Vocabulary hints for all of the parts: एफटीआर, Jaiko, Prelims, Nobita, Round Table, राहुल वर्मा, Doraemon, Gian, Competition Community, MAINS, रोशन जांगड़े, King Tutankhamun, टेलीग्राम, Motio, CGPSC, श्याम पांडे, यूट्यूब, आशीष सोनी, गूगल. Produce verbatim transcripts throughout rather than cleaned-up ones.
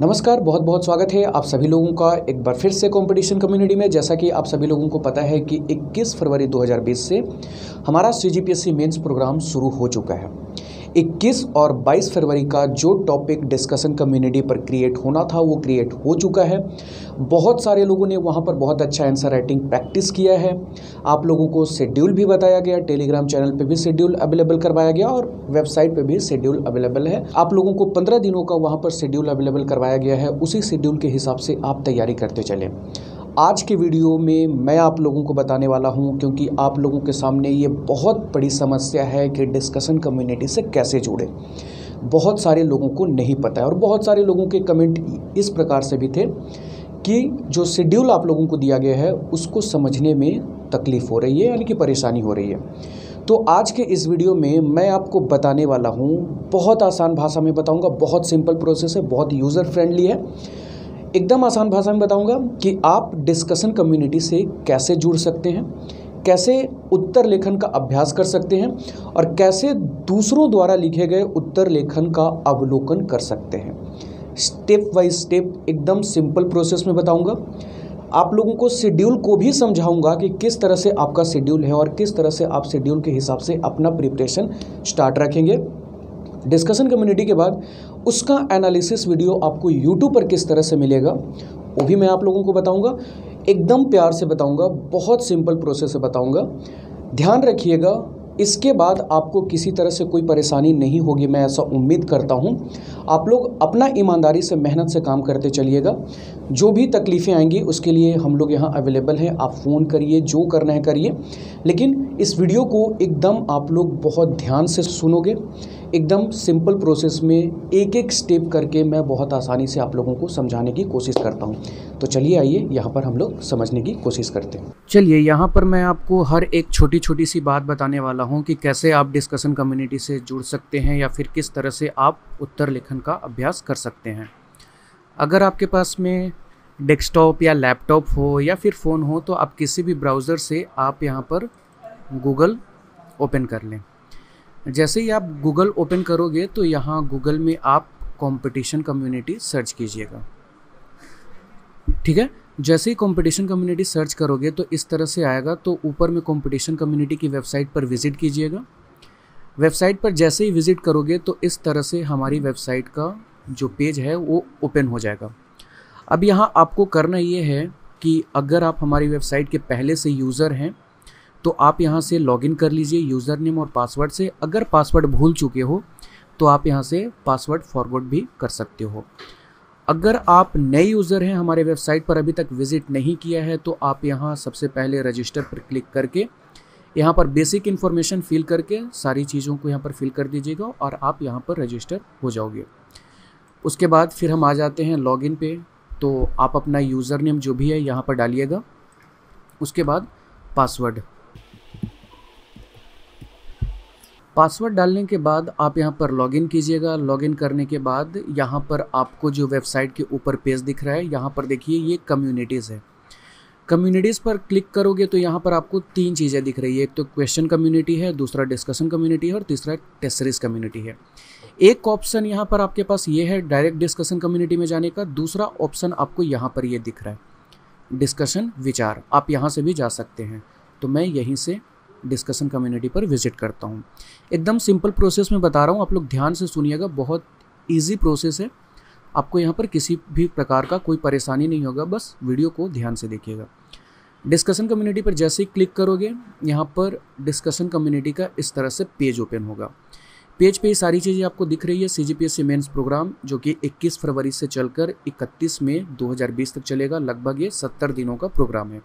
नमस्कार, बहुत बहुत स्वागत है आप सभी लोगों का एक बार फिर से कंपटीशन कम्युनिटी में। जैसा कि आप सभी लोगों को पता है कि इक्कीस फरवरी दो हज़ार बीस से हमारा सीजीपीएससी मेंस प्रोग्राम शुरू हो चुका है। इक्कीस और बाईस फरवरी का जो टॉपिक डिस्कशन कम्युनिटी पर क्रिएट होना था वो क्रिएट हो चुका है। बहुत सारे लोगों ने वहाँ पर बहुत अच्छा आंसर राइटिंग प्रैक्टिस किया है। आप लोगों को शेड्यूल भी बताया गया, टेलीग्राम चैनल पे भी शेड्यूल अवेलेबल करवाया गया और वेबसाइट पे भी शेड्यूल अवेलेबल है। आप लोगों को पंद्रह दिनों का वहाँ पर शेड्यूल अवेलेबल करवाया गया है, उसी शेड्यूल के हिसाब से आप तैयारी करते चलें। आज के वीडियो में मैं आप लोगों को बताने वाला हूं, क्योंकि आप लोगों के सामने ये बहुत बड़ी समस्या है कि डिस्कशन कम्युनिटी से कैसे जुड़े। बहुत सारे लोगों को नहीं पता है और बहुत सारे लोगों के कमेंट इस प्रकार से भी थे कि जो शेड्यूल आप लोगों को दिया गया है उसको समझने में तकलीफ़ हो रही है, यानी कि परेशानी हो रही है। तो आज के इस वीडियो में मैं आपको बताने वाला हूँ, बहुत आसान भाषा में बताऊँगा। बहुत सिंपल प्रोसेस है, बहुत यूज़र फ्रेंडली है। एकदम आसान भाषा में बताऊंगा कि आप डिस्कशन कम्युनिटी से कैसे जुड़ सकते हैं, कैसे उत्तर लेखन का अभ्यास कर सकते हैं और कैसे दूसरों द्वारा लिखे गए उत्तर लेखन का अवलोकन कर सकते हैं। स्टेप बाय स्टेप एकदम सिंपल प्रोसेस में बताऊंगा। आप लोगों को शेड्यूल को भी समझाऊंगा कि किस तरह से आपका शेड्यूल है और किस तरह से आप शेड्यूल के हिसाब से अपना प्रिपरेशन स्टार्ट रखेंगे। डिस्कशन कम्युनिटी के बाद उसका एनालिसिस वीडियो आपको यूट्यूब पर किस तरह से मिलेगा वो भी मैं आप लोगों को बताऊंगा। एकदम प्यार से बताऊंगा, बहुत सिंपल प्रोसेस से बताऊंगा, ध्यान रखिएगा। इसके बाद आपको किसी तरह से कोई परेशानी नहीं होगी, मैं ऐसा उम्मीद करता हूं। आप लोग अपना ईमानदारी से मेहनत से काम करते चलिएगा। जो भी तकलीफ़ें आएंगी उसके लिए हम लोग यहाँ अवेलेबल हैं। आप फ़ोन करिए, जो करना है करिए, लेकिन इस वीडियो को एकदम आप लोग बहुत ध्यान से सुनोगे। एकदम सिंपल प्रोसेस में एक एक स्टेप करके मैं बहुत आसानी से आप लोगों को समझाने की कोशिश करता हूँ। तो चलिए आइए यहाँ पर हम लोग समझने की कोशिश करते हैं। चलिए यहाँ पर मैं आपको हर एक छोटी छोटी सी बात बताने वाला हूँ कि कैसे आप डिस्कशन कम्युनिटी से जुड़ सकते हैं या फिर किस तरह से आप उत्तर लेखन का अभ्यास कर सकते हैं। अगर आपके पास में डेस्कटॉप या लैपटॉप हो या फिर फ़ोन हो तो आप किसी भी ब्राउज़र से आप यहाँ पर गूगल ओपन कर लें। जैसे ही आप गूगल ओपन करोगे तो यहाँ गूगल में आप कंपटीशन कम्युनिटी सर्च कीजिएगा, ठीक है। जैसे ही कंपटीशन कम्युनिटी सर्च करोगे तो इस तरह से आएगा। तो ऊपर में कंपटीशन कम्युनिटी की वेबसाइट पर विज़िट कीजिएगा। वेबसाइट पर जैसे ही विज़िट करोगे तो इस तरह से हमारी वेबसाइट का जो पेज है वो ओपन हो जाएगा। अब यहाँ आपको करना ये है कि अगर आप हमारी वेबसाइट के पहले से यूज़र हैं तो आप यहाँ से लॉगिन कर लीजिए यूज़र नेम और पासवर्ड से। अगर पासवर्ड भूल चुके हो तो आप यहाँ से पासवर्ड फॉरवर्ड भी कर सकते हो। अगर आप नए यूज़र हैं, हमारे वेबसाइट पर अभी तक विज़िट नहीं किया है, तो आप यहाँ सबसे पहले रजिस्टर पर क्लिक करके यहाँ पर बेसिक इन्फॉर्मेशन फ़िल करके सारी चीज़ों को यहाँ पर फ़िल कर दीजिएगा और आप यहाँ पर रजिस्टर हो जाओगे। उसके बाद फिर हम आ जाते हैं लॉगिन पे। तो आप अपना यूज़र नेम जो भी है यहाँ पर डालिएगा, उसके बाद पासवर्ड पासवर्ड डालने के बाद आप यहां पर लॉगिन कीजिएगा। लॉगिन करने के बाद यहां पर आपको जो वेबसाइट के ऊपर पेज दिख रहा है, यहां पर देखिए ये कम्युनिटीज़ है। कम्युनिटीज़ पर क्लिक करोगे तो यहां पर आपको तीन चीज़ें दिख रही है। एक तो क्वेश्चन कम्युनिटी है, दूसरा डिस्कशन कम्युनिटी है और तीसरा टेस्ट सीरीज कम्युनिटी है। एक ऑप्शन यहाँ पर आपके पास ये है डायरेक्ट डिस्कशन कम्युनिटी में जाने का, दूसरा ऑप्शन आपको यहाँ पर ये दिख रहा है डिस्कशन विचार। आप यहाँ से भी जा सकते हैं। तो मैं यहीं से डिस्कशन कम्युनिटी पर विजिट करता हूँ। एकदम सिंपल प्रोसेस में बता रहा हूँ, आप लोग ध्यान से सुनिएगा। बहुत इजी प्रोसेस है, आपको यहाँ पर किसी भी प्रकार का कोई परेशानी नहीं होगा, बस वीडियो को ध्यान से देखिएगा। डिस्कशन कम्युनिटी पर जैसे ही क्लिक करोगे यहाँ पर डिस्कशन कम्युनिटी का इस तरह से पेज ओपन होगा। पेज पे सारी चीज़ें आपको दिख रही है। सीजीपीएससी मेंस प्रोग्राम जो कि इक्कीस फरवरी से चलकर इकतीस मई दो हज़ार बीस तक चलेगा, लगभग ये सत्तर दिनों का प्रोग्राम है।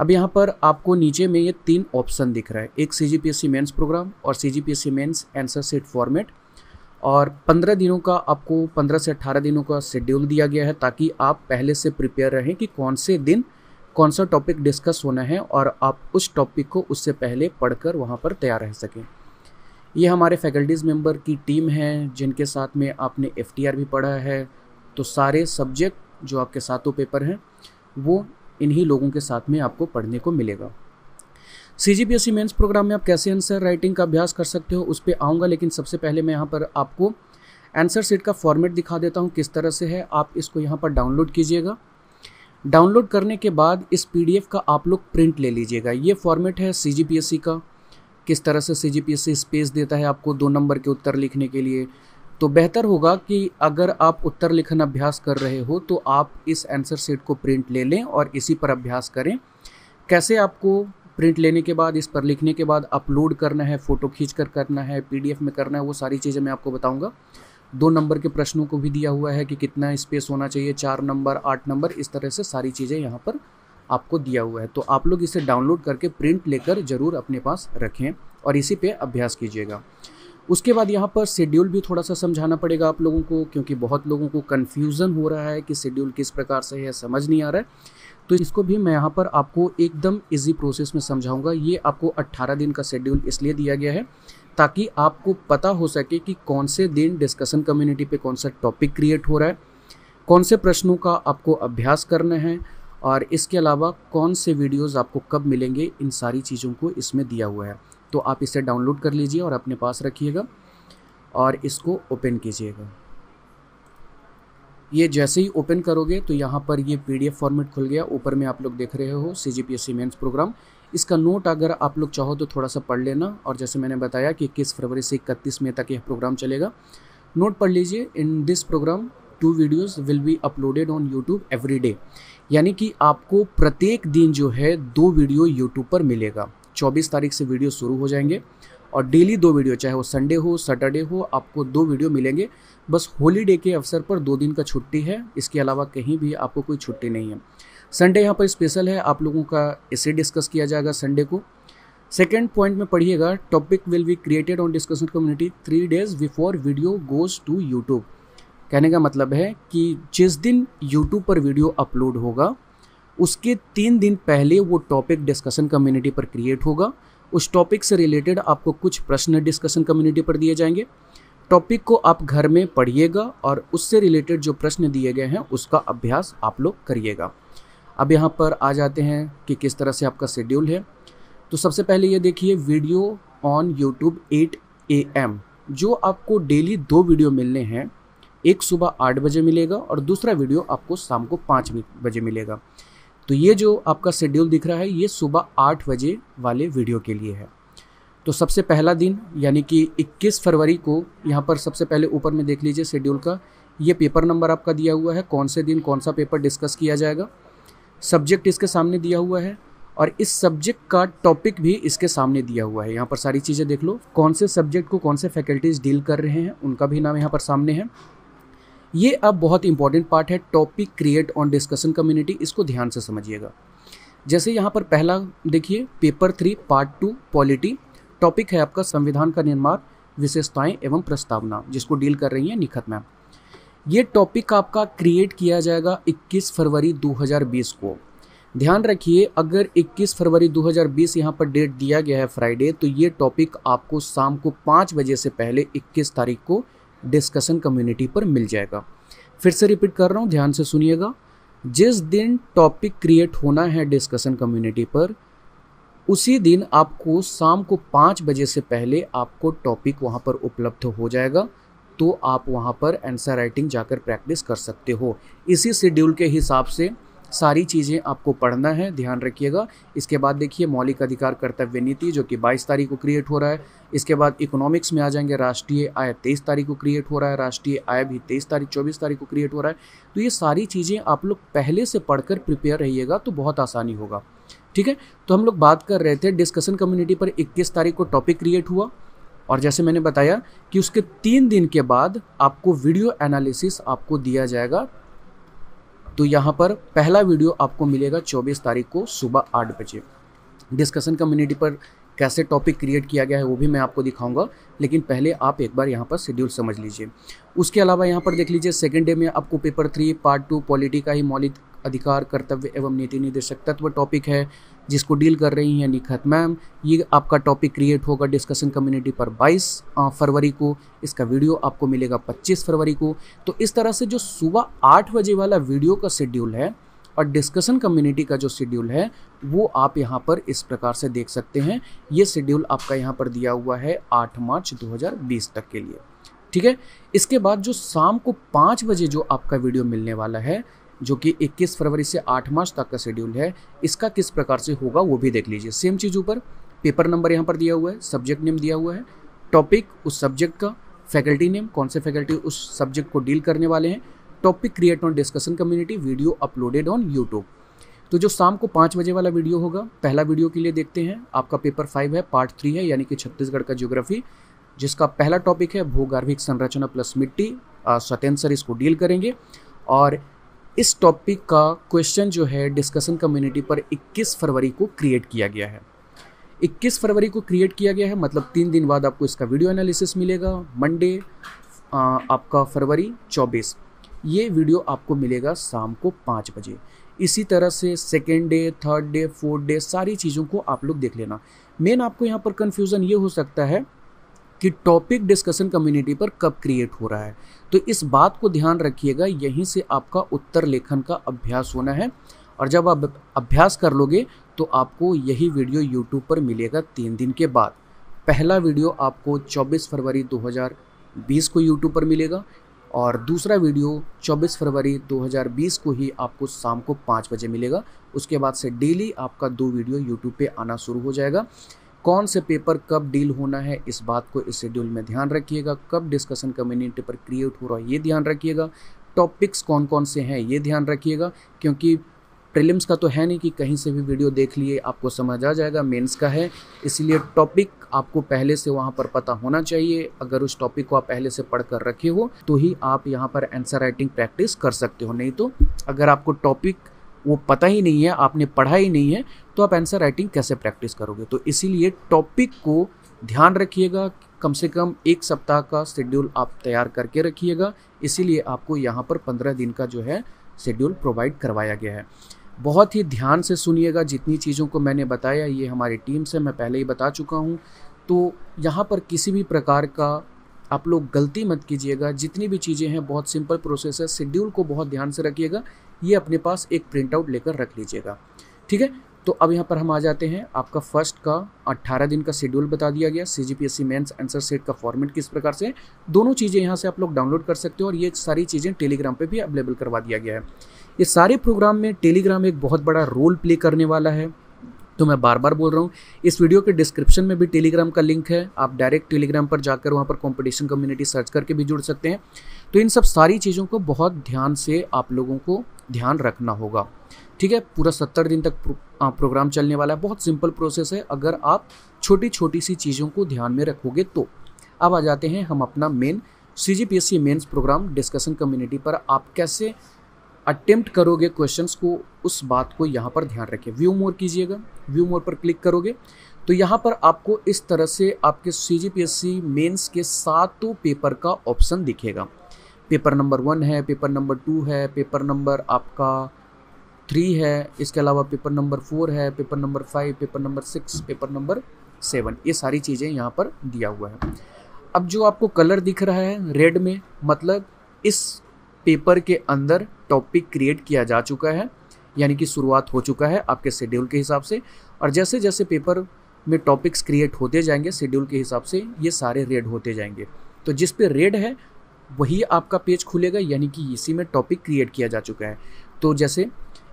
अब यहाँ पर आपको नीचे में ये तीन ऑप्शन दिख रहा है, एक सीजीपीएससी मेंस प्रोग्राम और CGPSC mains answer sheet format, और पंद्रह दिनों का आपको पंद्रह से अट्ठारह दिनों का शेड्यूल दिया गया है ताकि आप पहले से प्रिपेयर रहें कि कौन से दिन कौन सा टॉपिक डिस्कस होना है और आप उस टॉपिक को उससे पहले पढ़कर वहाँ पर तैयार रह सकें। ये हमारे फैकल्टीज़ मेंबर की टीम है जिनके साथ में आपने एफटीआर भी पढ़ा है। तो सारे सब्जेक्ट जो आपके सातों पेपर हैं वो इन्हीं लोगों के साथ में आपको पढ़ने को मिलेगा। सीजीपीएससी मेंस प्रोग्राम में आप कैसे आंसर राइटिंग का अभ्यास कर सकते हो उस पर आऊँगा, लेकिन सबसे पहले मैं यहाँ पर आपको आंसर शीट का फॉर्मेट दिखा देता हूँ किस तरह से है। आप इसको यहाँ पर डाउनलोड कीजिएगा। डाउनलोड करने के बाद इस पीडीएफ का आप लोग प्रिंट ले लीजिएगा। ये फॉर्मेट है सीजीपीएससी का, किस तरह से सीजीपीएससी स्पेस देता है आपको दो नंबर के उत्तर लिखने के लिए। तो बेहतर होगा कि अगर आप उत्तर लिखन अभ्यास कर रहे हो तो आप इस आंसर शीट को प्रिंट ले लें और इसी पर अभ्यास करें। कैसे आपको प्रिंट लेने के बाद, इस पर लिखने के बाद अपलोड करना है, फ़ोटो खींच कर करना है, पीडीएफ में करना है, वो सारी चीज़ें मैं आपको बताऊँगा। दो नंबर के प्रश्नों को भी दिया हुआ है कि कितना स्पेस होना चाहिए, चार नंबर, आठ नंबर, इस तरह से सारी चीज़ें यहाँ पर आपको दिया हुआ है। तो आप लोग इसे डाउनलोड करके प्रिंट लेकर ज़रूर अपने पास रखें और इसी पे अभ्यास कीजिएगा। उसके बाद यहाँ पर शेड्यूल भी थोड़ा सा समझाना पड़ेगा आप लोगों को, क्योंकि बहुत लोगों को कन्फ्यूज़न हो रहा है कि शेड्यूल किस प्रकार से है, समझ नहीं आ रहा है। तो इसको भी मैं यहाँ पर आपको एकदम ईजी प्रोसेस में समझाऊँगा। ये आपको अट्ठारह दिन का शेड्यूल इसलिए दिया गया है ताकि आपको पता हो सके कि कौन से दिन डिस्कशन कम्युनिटी पे कौन सा टॉपिक क्रिएट हो रहा है, कौन से प्रश्नों का आपको अभ्यास करना है और इसके अलावा कौन से वीडियोस आपको कब मिलेंगे, इन सारी चीज़ों को इसमें दिया हुआ है। तो आप इसे डाउनलोड कर लीजिए और अपने पास रखिएगा और इसको ओपन कीजिएगा। ये जैसे ही ओपन करोगे तो यहाँ पर ये पीडीएफ फॉर्मेट खुल गया। ऊपर में आप लोग देख रहे हो सीजीपीएससी मेंस प्रोग्राम। इसका नोट अगर आप लोग चाहो तो थोड़ा सा पढ़ लेना, और जैसे मैंने बताया कि इक्कीस फरवरी से इकतीस मई तक यह प्रोग्राम चलेगा। नोट पढ़ लीजिए। In this program two videos will be uploaded on यूट्यूब every day, यानी कि आपको प्रत्येक दिन जो है दो वीडियो यूट्यूब पर मिलेगा। चौबीस तारीख से वीडियो शुरू हो जाएंगे और डेली दो वीडियो, चाहे वो संडे हो सैटरडे हो, आपको दो वीडियो मिलेंगे। बस हॉलीडे के अवसर पर दो दिन का छुट्टी है, इसके अलावा कहीं भी आपको कोई छुट्टी नहीं है। संडे यहाँ पर स्पेशल है आप लोगों का, इसे डिस्कस किया जाएगा संडे को। सेकेंड पॉइंट में पढ़िएगा, topic will be created on discussion community three days before video goes to यूट्यूब। कहने का मतलब है कि जिस दिन यूट्यूब पर वीडियो अपलोड होगा उसके तीन दिन पहले वो टॉपिक डिस्कशन कम्युनिटी पर क्रिएट होगा। उस टॉपिक से रिलेटेड आपको कुछ प्रश्न डिस्कशन कम्युनिटी पर दिए जाएंगे। टॉपिक को आप घर में पढ़िएगा और उससे रिलेटेड जो प्रश्न दिए गए हैं उसका अभ्यास आप लोग करिएगा। अब यहाँ पर आ जाते हैं कि किस तरह से आपका शेड्यूल है। तो सबसे पहले ये देखिए, video on यूट्यूब at A M, जो आपको डेली दो वीडियो मिलने हैं। एक सुबह आठ बजे मिलेगा और दूसरा वीडियो आपको शाम को पाँच बजे मिलेगा। तो ये जो आपका शेड्यूल दिख रहा है ये सुबह आठ बजे वाले वीडियो के लिए है। तो सबसे पहला दिन यानी कि इक्कीस फरवरी को, यहाँ पर सबसे पहले ऊपर में देख लीजिए शेड्यूल का, ये पेपर नंबर आपका दिया हुआ है, कौन से दिन कौन सा पेपर डिस्कस किया जाएगा। सब्जेक्ट इसके सामने दिया हुआ है और इस सब्जेक्ट का टॉपिक भी इसके सामने दिया हुआ है। यहाँ पर सारी चीज़ें देख लो, कौन से सब्जेक्ट को कौन से फैकल्टीज़ डील कर रहे हैं उनका भी नाम यहाँ पर सामने है। ये अब बहुत इंपॉर्टेंट पार्ट है, topic create on discussion community, इसको ध्यान से समझिएगा। जैसे यहाँ पर पहला देखिए, paper three part two polity, topic है आपका संविधान का निर्माण, विशेषताएं एवं प्रस्तावना, जिसको डील कर रही हैं निखत मैम। ये टॉपिक आपका क्रिएट किया जाएगा इक्कीस फरवरी दो हज़ार बीस को। ध्यान रखिए, अगर इक्कीस फरवरी दो हज़ार बीस यहाँ पर डेट दिया गया है फ्राइडे, तो ये टॉपिक आपको शाम को पाँच बजे से पहले इक्कीस तारीख को डिस्कशन कम्युनिटी पर मिल जाएगा। फिर से रिपीट कर रहा हूँ, ध्यान से सुनिएगा। जिस दिन टॉपिक क्रिएट होना है डिस्कशन कम्युनिटी पर, उसी दिन आपको शाम को पाँच बजे से पहले आपको टॉपिक वहाँ पर उपलब्ध हो जाएगा। तो आप वहाँ पर आंसर राइटिंग जाकर प्रैक्टिस कर सकते हो। इसी शेड्यूल के हिसाब से सारी चीज़ें आपको पढ़ना है, ध्यान रखिएगा। इसके बाद देखिए, मौलिक अधिकार कर्तव्य नीति जो कि बाईस तारीख को क्रिएट हो रहा है। इसके बाद इकोनॉमिक्स में आ जाएंगे, राष्ट्रीय आय तेईस तारीख को क्रिएट हो रहा है, राष्ट्रीय आय भी तेईस तारीख चौबीस तारीख को क्रिएट हो रहा है। तो ये सारी चीज़ें आप लोग पहले से पढ़कर प्रिपेयर रहिएगा तो बहुत आसानी होगा। ठीक है, तो हम लोग बात कर रहे थे डिस्कशन कम्युनिटी पर इक्कीस तारीख को टॉपिक क्रिएट हुआ और जैसे मैंने बताया कि उसके तीन दिन के बाद आपको वीडियो एनालिसिस आपको दिया जाएगा। तो यहाँ पर पहला वीडियो आपको मिलेगा चौबीस तारीख को सुबह आठ बजे। डिस्कशन कम्युनिटी पर कैसे टॉपिक क्रिएट किया गया है वो भी मैं आपको दिखाऊंगा, लेकिन पहले आप एक बार यहाँ पर शेड्यूल समझ लीजिए। उसके अलावा यहाँ पर देख लीजिए, सेकेंड डे में आपको paper three part two polity का ही मौलिक अधिकार कर्तव्य एवं नीति निर्देशक तत्व टॉपिक है, जिसको डील कर रही हैं निखत मैम। ये आपका टॉपिक क्रिएट होगा डिस्कशन कम्युनिटी पर बाईस फरवरी को, इसका वीडियो आपको मिलेगा पच्चीस फरवरी को। तो इस तरह से जो सुबह आठ बजे वाला वीडियो का शेड्यूल है और डिस्कशन कम्युनिटी का जो शेड्यूल है वो आप यहां पर इस प्रकार से देख सकते हैं। ये शेड्यूल आपका यहाँ पर दिया हुआ है आठ मार्च दो हज़ार बीस तक के लिए। ठीक है। इसके बाद जो शाम को पाँच बजे जो आपका वीडियो मिलने वाला है, जो कि इक्कीस फरवरी से आठ मार्च तक का शेड्यूल है, इसका किस प्रकार से होगा वो भी देख लीजिए। सेम चीज़ ऊपर पेपर नंबर यहाँ पर दिया हुआ है, सब्जेक्ट नेम दिया हुआ है, टॉपिक उस सब्जेक्ट का, फैकल्टी नेम कौन से फैकल्टी उस सब्जेक्ट को डील करने वाले हैं, topic create on discussion community, video uploaded on यूट्यूब। तो जो शाम को पाँच बजे वाला वीडियो होगा, पहला वीडियो के लिए देखते हैं। आपका पेपर फाइव है, पार्ट थ्री है, यानी कि छत्तीसगढ़ का ज्योग्राफी, जिसका पहला टॉपिक है भूगर्भिक संरचना प्लस मिट्टी। सत्येंद्र सर इसको डील करेंगे और इस टॉपिक का क्वेश्चन जो है डिस्कशन कम्युनिटी पर इक्कीस फरवरी को क्रिएट किया गया है। इक्कीस फरवरी को क्रिएट किया गया है, मतलब तीन दिन बाद आपको इसका वीडियो एनालिसिस मिलेगा। मंडे आपका फरवरी चौबीस, ये वीडियो आपको मिलेगा शाम को पाँच बजे। इसी तरह से second day, third day, fourth day, सारी चीज़ों को आप लोग देख लेना। मेन आपको यहाँ पर कन्फ्यूज़न ये हो सकता है कि टॉपिक डिस्कशन कम्युनिटी पर कब क्रिएट हो रहा है, तो इस बात को ध्यान रखिएगा। यहीं से आपका उत्तर लेखन का अभ्यास होना है और जब आप अभ्यास कर लोगे तो आपको यही वीडियो यूट्यूब पर मिलेगा तीन दिन के बाद। पहला वीडियो आपको चौबीस फरवरी दो हज़ार बीस को यूट्यूब पर मिलेगा और दूसरा वीडियो चौबीस फरवरी दो हज़ार बीस को ही आपको शाम को पाँच बजे मिलेगा। उसके बाद से डेली आपका दो वीडियो यूट्यूब पर आना शुरू हो जाएगा। कौन से पेपर कब डील होना है इस बात को इस शेड्यूल में ध्यान रखिएगा। कब डिस्कशन कम्युनिटी पर क्रिएट हो रहा है ये ध्यान रखिएगा। टॉपिक्स कौन कौन से हैं ये ध्यान रखिएगा, क्योंकि प्रीलिम्स का तो है नहीं कि कहीं से भी वीडियो देख लिए आपको समझ आ जाएगा। मेंस का है, इसलिए टॉपिक आपको पहले से वहाँ पर पता होना चाहिए। अगर उस टॉपिक को आप पहले से पढ़ कर रखे हो तो ही आप यहाँ पर आंसर राइटिंग प्रैक्टिस कर सकते हो, नहीं तो अगर आपको टॉपिक वो पता ही नहीं है, आपने पढ़ा ही नहीं है, तो आप आंसर राइटिंग कैसे प्रैक्टिस करोगे। तो इसीलिए टॉपिक को ध्यान रखिएगा, कम से कम एक सप्ताह का शेड्यूल आप तैयार करके रखिएगा। इसीलिए आपको यहाँ पर पंद्रह दिन का जो है शेड्यूल प्रोवाइड करवाया गया है। बहुत ही ध्यान से सुनिएगा जितनी चीज़ों को मैंने बताया, ये हमारी टीम से मैं पहले ही बता चुका हूँ। तो यहाँ पर किसी भी प्रकार का आप लोग गलती मत कीजिएगा। जितनी भी चीज़ें हैं बहुत सिंपल प्रोसेस है, शेड्यूल को बहुत ध्यान से रखिएगा। ये अपने पास एक प्रिंटआउट लेकर रख लीजिएगा, ठीक है। तो अब यहाँ पर हम आ जाते हैं, आपका फर्स्ट का अट्ठारह दिन का शेड्यूल बता दिया गया। C G P S C mains answer set का फॉर्मेट किस प्रकार से, दोनों चीज़ें यहाँ से आप लोग डाउनलोड कर सकते हो और ये सारी चीज़ें टेलीग्राम पे भी अवेलेबल करवा दिया गया है। ये सारे प्रोग्राम में टेलीग्राम एक बहुत बड़ा रोल प्ले करने वाला है, तो मैं बार बार बोल रहा हूँ। इस वीडियो के डिस्क्रिप्शन में भी टेलीग्राम का लिंक है, आप डायरेक्ट टेलीग्राम पर जाकर वहाँ पर कंपटीशन कम्युनिटी सर्च करके भी जुड़ सकते हैं। तो इन सब सारी चीज़ों को बहुत ध्यान से आप लोगों को ध्यान रखना होगा, ठीक है। पूरा सत्तर दिन तक प्रो, आ, प्रोग्राम चलने वाला है। बहुत सिंपल प्रोसेस है अगर आप छोटी छोटी सी चीज़ों को ध्यान में रखोगे तो। अब आ जाते हैं हम अपना main C G P S C mains program discussion community पर आप कैसे अटेम्प्ट करोगे क्वेश्चंस को, उस बात को यहाँ पर ध्यान रखिए। व्यू मोर कीजिएगा, व्यू मोर पर क्लिक करोगे तो यहाँ पर आपको इस तरह से आपके C G P S C mains के सातों पेपर का ऑप्शन दिखेगा। पेपर नंबर वन है, पेपर नंबर टू है, पेपर नंबर आपका थ्री है, इसके अलावा पेपर नंबर फोर है, paper number five, paper number six, paper number seven, ये सारी चीज़ें यहाँ पर दिया हुआ है। अब जो आपको कलर दिख रहा है रेड में, मतलब इस पेपर के अंदर टॉपिक क्रिएट किया जा चुका है, यानी कि शुरुआत हो चुका है आपके शेड्यूल के हिसाब से। और जैसे जैसे पेपर में टॉपिक्स क्रिएट होते जाएंगे शेड्यूल के हिसाब से ये सारे रेड होते जाएंगे। तो जिस पे रेड है वही आपका पेज खुलेगा, यानी कि इसी में टॉपिक क्रिएट किया जा चुका है। तो जैसे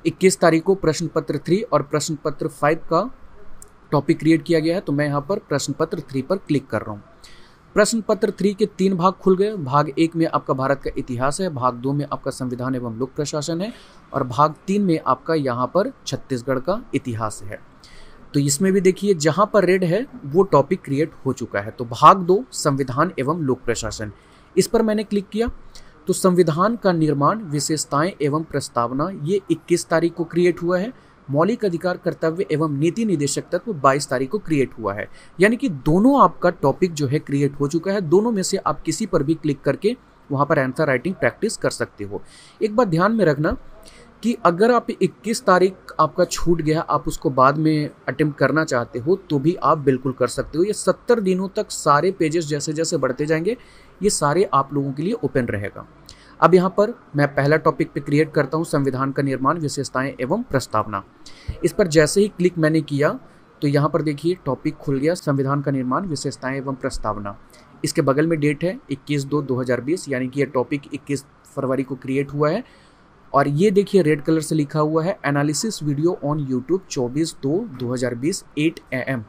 इक्कीस तारीख को प्रश्न पत्र थ्री और प्रश्न पत्र फाइव का टॉपिक क्रिएट किया गया है, तो मैं यहाँ पर प्रश्न पत्र थ्री पर क्लिक कर रहा हूँ। प्रश्न पत्र थ्री के तीन भाग खुल गए। भाग एक में आपका भारत का इतिहास है, भाग दो में आपका संविधान एवं लोक प्रशासन है और भाग तीन में आपका यहाँ पर छत्तीसगढ़ का इतिहास है। तो इसमें भी देखिए जहाँ पर रेड है वो टॉपिक क्रिएट हो चुका है। तो भाग दो संविधान एवं लोक प्रशासन, इस पर मैंने क्लिक किया तो संविधान का निर्माण, विशेषताएं एवं प्रस्तावना, ये इक्कीस तारीख को क्रिएट हुआ है। मौलिक अधिकार, कर्तव्य एवं नीति निदेशक तत्व बाईस तारीख को क्रिएट हुआ है। यानी कि दोनों आपका टॉपिक जो है क्रिएट हो चुका है। दोनों में से आप किसी पर भी क्लिक करके वहाँ पर आंसर राइटिंग प्रैक्टिस कर सकते हो। एक बात ध्यान में रखना कि अगर आप इक्कीस तारीख आपका छूट गया, आप उसको बाद में अटेम्प्ट करना चाहते हो तो भी आप बिल्कुल कर सकते हो। ये सत्तर दिनों तक सारे पेजेस जैसे जैसे बढ़ते जाएंगे ये सारे आप लोगों के लिए ओपन रहेगा। अब यहाँ पर मैं पहला टॉपिक पे क्रिएट करता हूँ, संविधान का निर्माण, विशेषताएं एवं प्रस्तावना। इस पर जैसे ही क्लिक मैंने किया तो यहाँ पर देखिए टॉपिक खुल गया संविधान का निर्माण, विशेषताएं एवं प्रस्तावना। इसके बगल में डेट है इक्कीस दो दो हज़ार बीस, यानी कि यह टॉपिक इक्कीस फरवरी को क्रिएट हुआ है। और ये देखिए रेड कलर से लिखा हुआ है एनालिसिस वीडियो ऑन यूट्यूब चौबीस दो दो हज़ार बीस आठ ए एम,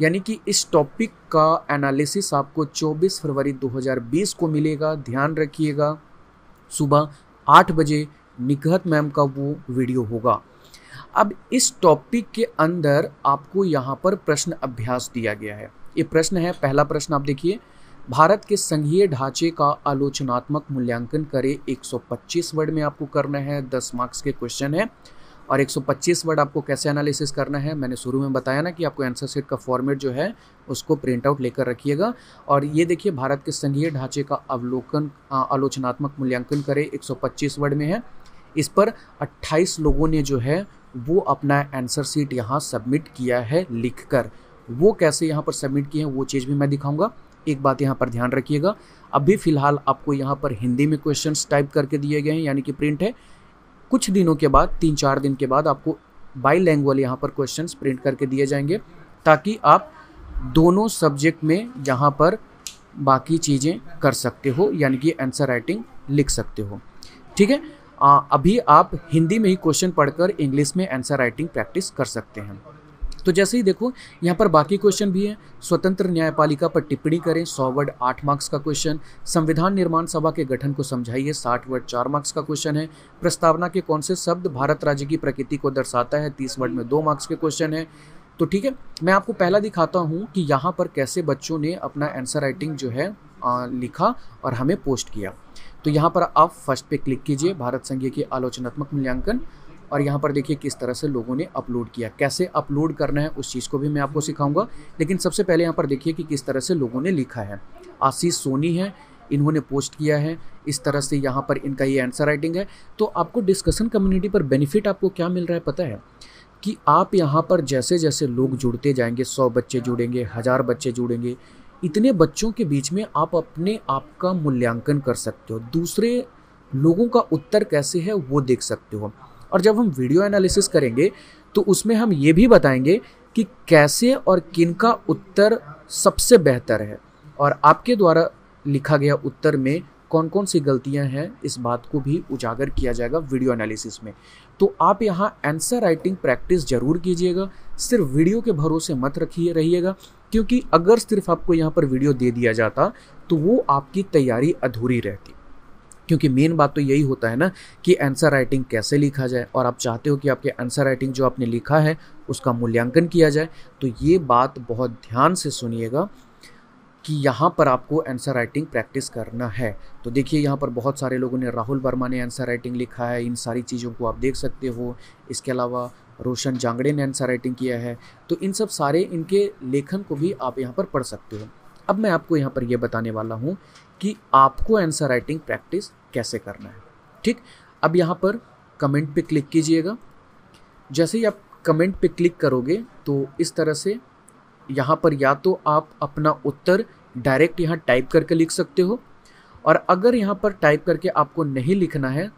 यानी कि इस टॉपिक का एनालिसिस आपको चौबीस फरवरी दो हज़ार बीस को मिलेगा। ध्यान रखिएगा, सुबह आठ बजे निकहत मैम का वो वीडियो होगा। अब इस टॉपिक के अंदर आपको यहाँ पर प्रश्न अभ्यास दिया गया है। ये प्रश्न है, पहला प्रश्न आप देखिए, भारत के संघीय ढांचे का आलोचनात्मक मूल्यांकन करें। एक सौ पच्चीस वर्ड में आपको करना है, दस मार्क्स के क्वेश्चन है। और एक सौ पच्चीस वर्ड आपको कैसे एनालिसिस करना है, मैंने शुरू में बताया ना कि आपको आंसर शीट का फॉर्मेट जो है उसको प्रिंट आउट लेकर रखिएगा। और ये देखिए भारत के संघीय ढांचे का अवलोकन आलोचनात्मक मूल्यांकन करें एक सौ पच्चीस वर्ड में है। इस पर अट्ठाईस लोगों ने जो है वो अपना आंसर शीट यहाँ सबमिट किया है लिखकर। वो कैसे यहाँ पर सबमिट किए हैं वो चीज़ भी मैं दिखाऊँगा। एक बात यहाँ पर ध्यान रखिएगा, अभी फ़िलहाल आपको यहाँ पर हिंदी में क्वेश्चंस टाइप करके दिए गए हैं, यानी कि प्रिंट है। कुछ दिनों के बाद, तीन चार दिन के बाद आपको बाईलैंग्वेज यहाँ पर क्वेश्चंस प्रिंट करके दिए जाएंगे, ताकि आप दोनों सब्जेक्ट में यहाँ पर बाकी चीज़ें कर सकते हो, यानी कि आंसर राइटिंग लिख सकते हो। ठीक है, आ, अभी आप हिंदी में ही क्वेश्चन पढ़कर इंग्लिश में आंसर राइटिंग प्रैक्टिस कर सकते हैं। तो जैसे ही देखो यहाँ पर बाकी क्वेश्चन भी हैं। स्वतंत्र न्यायपालिका पर टिप्पणी करें, सौ वर्ड आठ मार्क्स का क्वेश्चन। संविधान निर्माण सभा के गठन को समझाइए, साठ वर्ड चार मार्क्स का क्वेश्चन है। प्रस्तावना के कौन से शब्द भारत राज्य की प्रकृति को दर्शाता है, तीस वर्ड में दो मार्क्स के क्वेश्चन है। तो ठीक है, मैं आपको पहला दिखाता हूँ कि यहाँ पर कैसे बच्चों ने अपना आंसर राइटिंग जो है आ, लिखा और हमें पोस्ट किया। तो यहाँ पर आप फर्स्ट पे क्लिक कीजिए, भारत संघीय के आलोचनात्मक मूल्यांकन। और यहाँ पर देखिए किस तरह से लोगों ने अपलोड किया, कैसे अपलोड करना है उस चीज़ को भी मैं आपको सिखाऊंगा। लेकिन सबसे पहले यहाँ पर देखिए कि किस तरह से लोगों ने लिखा है। आशीष सोनी है, इन्होंने पोस्ट किया है। इस तरह से यहाँ पर इनका ये आंसर राइटिंग है। तो आपको डिस्कशन कम्युनिटी पर बेनिफिट आपको क्या मिल रहा है पता है, कि आप यहाँ पर जैसे जैसे लोग जुड़ते जाएंगे, सौ बच्चे जुड़ेंगे, हज़ार बच्चे जुड़ेंगे, इतने बच्चों के बीच में आप अपने आप का मूल्यांकन कर सकते हो, दूसरे लोगों का उत्तर कैसे है वो देख सकते हो। और जब हम वीडियो एनालिसिस करेंगे तो उसमें हम ये भी बताएंगे कि कैसे और किनका उत्तर सबसे बेहतर है, और आपके द्वारा लिखा गया उत्तर में कौन कौन सी गलतियां हैं, इस बात को भी उजागर किया जाएगा वीडियो एनालिसिस में। तो आप यहाँ आंसर राइटिंग प्रैक्टिस ज़रूर कीजिएगा, सिर्फ वीडियो के भरोसे मत रखिए रहिएगा, क्योंकि अगर सिर्फ आपको यहाँ पर वीडियो दे दिया जाता तो वो आपकी तैयारी अधूरी रहती। क्योंकि मेन बात तो यही होता है ना कि आंसर राइटिंग कैसे लिखा जाए, और आप चाहते हो कि आपके आंसर राइटिंग जो आपने लिखा है उसका मूल्यांकन किया जाए। तो ये बात बहुत ध्यान से सुनिएगा कि यहाँ पर आपको आंसर राइटिंग प्रैक्टिस करना है। तो देखिए यहाँ पर बहुत सारे लोगों ने, राहुल वर्मा ने आंसर राइटिंग लिखा है, इन सारी चीज़ों को आप देख सकते हो। इसके अलावा रोशन जांगड़े ने आंसर राइटिंग किया है। तो इन सब सारे इनके लेखन को भी आप यहाँ पर पढ़ सकते हो। अब मैं आपको यहाँ पर यह बताने वाला हूँ कि आपको आंसर राइटिंग प्रैक्टिस कैसे करना है। ठीक, अब यहाँ पर कमेंट पे क्लिक कीजिएगा। जैसे ही आप कमेंट पे क्लिक करोगे तो इस तरह से यहाँ पर या तो आप अपना उत्तर डायरेक्ट यहाँ टाइप करके लिख सकते हो, और अगर यहाँ पर टाइप करके आपको नहीं लिखना है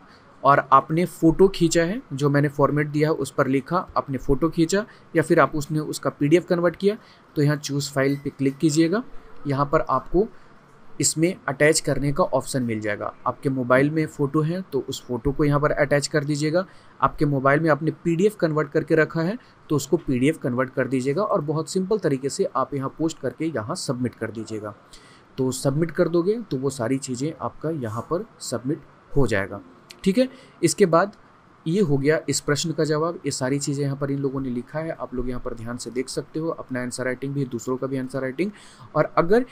और आपने फ़ोटो खींचा है, जो मैंने फॉर्मेट दिया है उस पर लिखा, आपने फ़ोटो खींचा, या फिर आप उसने उसका पीडीएफ कन्वर्ट किया, तो यहाँ चूज़ फाइल पर क्लिक कीजिएगा। यहाँ पर आपको इसमें अटैच करने का ऑप्शन मिल जाएगा। आपके मोबाइल में फ़ोटो है तो उस फ़ोटो को यहाँ पर अटैच कर दीजिएगा। आपके मोबाइल में आपने पीडीएफ कन्वर्ट करके रखा है तो उसको पीडीएफ कन्वर्ट कर दीजिएगा, और बहुत सिंपल तरीके से आप यहाँ पोस्ट करके यहाँ सबमिट कर दीजिएगा। तो सबमिट कर दोगे तो वो सारी चीज़ें आपका यहाँ पर सबमिट हो जाएगा। ठीक है, इसके बाद ये हो गया इस प्रश्न का जवाब। ये सारी चीज़ें यहाँ पर इन लोगों ने लिखा है, आप लोग यहाँ पर ध्यान से देख सकते हो, अपना आंसर राइटिंग भी, दूसरों का भी आंसर राइटिंग। और अगर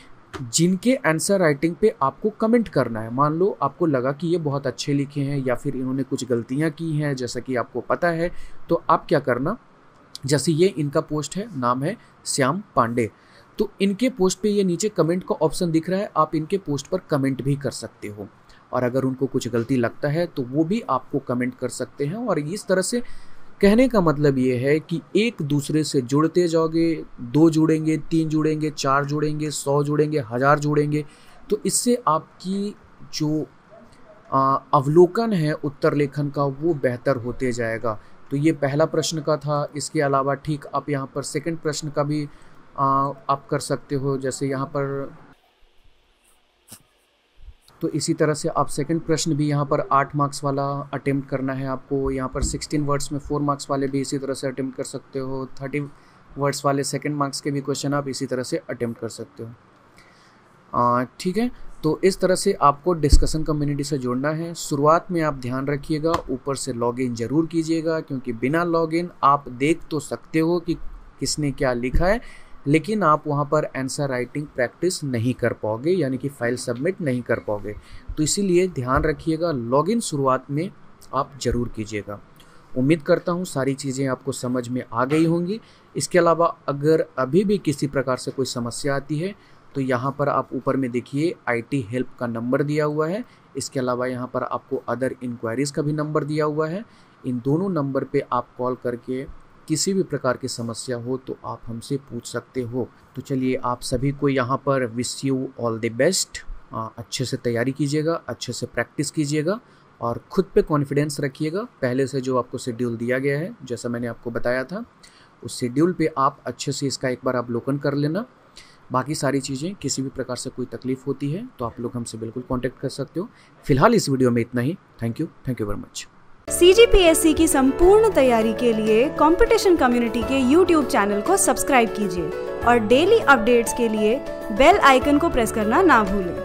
जिनके आंसर राइटिंग पे आपको कमेंट करना है, मान लो आपको लगा कि ये बहुत अच्छे लिखे हैं या फिर इन्होंने कुछ गलतियाँ की हैं जैसा कि आपको पता है, तो आप क्या करना, जैसे ये इनका पोस्ट है, नाम है श्याम पांडे, तो इनके पोस्ट पे ये नीचे कमेंट का ऑप्शन दिख रहा है, आप इनके पोस्ट पर कमेंट भी कर सकते हो। और अगर उनको कुछ गलती लगता है तो वो भी आपको कमेंट कर सकते हैं। और इस तरह से कहने का मतलब ये है कि एक दूसरे से जुड़ते जाओगे, दो जुड़ेंगे, तीन जुड़ेंगे, चार जुड़ेंगे, सौ जुड़ेंगे, हज़ार जुड़ेंगे, तो इससे आपकी जो अवलोकन है उत्तर लेखन का वो बेहतर होते जाएगा। तो तो ये पहला प्रश्न का था। इसके अलावा ठीक आप यहाँ पर सेकंड प्रश्न का भी आ, आप कर सकते हो, जैसे यहाँ पर, तो इसी तरह से आप सेकंड प्रश्न भी यहाँ पर आठ मार्क्स वाला अटेम्प्ट करना है आपको। यहाँ पर सिक्सटीन वर्ड्स में फोर मार्क्स वाले भी इसी तरह से अटेम्प्ट कर सकते हो। थर्टी वर्ड्स वाले सेकंड मार्क्स के भी क्वेश्चन आप इसी तरह से अटेम्प्ट कर सकते हो। आ, ठीक है, तो इस तरह से आपको डिस्कशन कम्युनिटी से जुड़ना है। शुरुआत में आप ध्यान रखिएगा, ऊपर से लॉगिन जरूर कीजिएगा, क्योंकि बिना लॉगिन आप देख तो सकते हो कि किसने क्या लिखा है, लेकिन आप वहां पर आंसर राइटिंग प्रैक्टिस नहीं कर पाओगे, यानी कि फाइल सबमिट नहीं कर पाओगे। तो इसीलिए ध्यान रखिएगा, लॉगिन शुरुआत में आप जरूर कीजिएगा। उम्मीद करता हूँ सारी चीज़ें आपको समझ में आ गई होंगी। इसके अलावा अगर अभी भी किसी प्रकार से कोई समस्या आती है तो यहाँ पर आप ऊपर में देखिए आईटी हेल्प का नंबर दिया हुआ है। इसके अलावा यहाँ पर आपको अदर इंक्वायरीज़ का भी नंबर दिया हुआ है। इन दोनों नंबर पे आप कॉल करके किसी भी प्रकार की समस्या हो तो आप हमसे पूछ सकते हो। तो चलिए, आप सभी को यहाँ पर wish you all the best. अच्छे से तैयारी कीजिएगा, अच्छे से प्रैक्टिस कीजिएगा और ख़ुद पे कॉन्फिडेंस रखिएगा। पहले से जो आपको शेड्यूल दिया गया है, जैसा मैंने आपको बताया था, उस शेड्यूल पर आप अच्छे से इसका एक बार अवलोकन कर लेना। बाकी सारी चीज़ें, किसी भी प्रकार से कोई तकलीफ होती है तो आप लोग हमसे बिल्कुल कांटेक्ट कर सकते हो। फिलहाल इस वीडियो में इतना ही। Thank you, thank you very much. CGPSC की संपूर्ण तैयारी के लिए कंपटीशन कम्युनिटी के यूट्यूब चैनल को सब्सक्राइब कीजिए और डेली अपडेट्स के लिए बेल आइकन को प्रेस करना ना भूलें।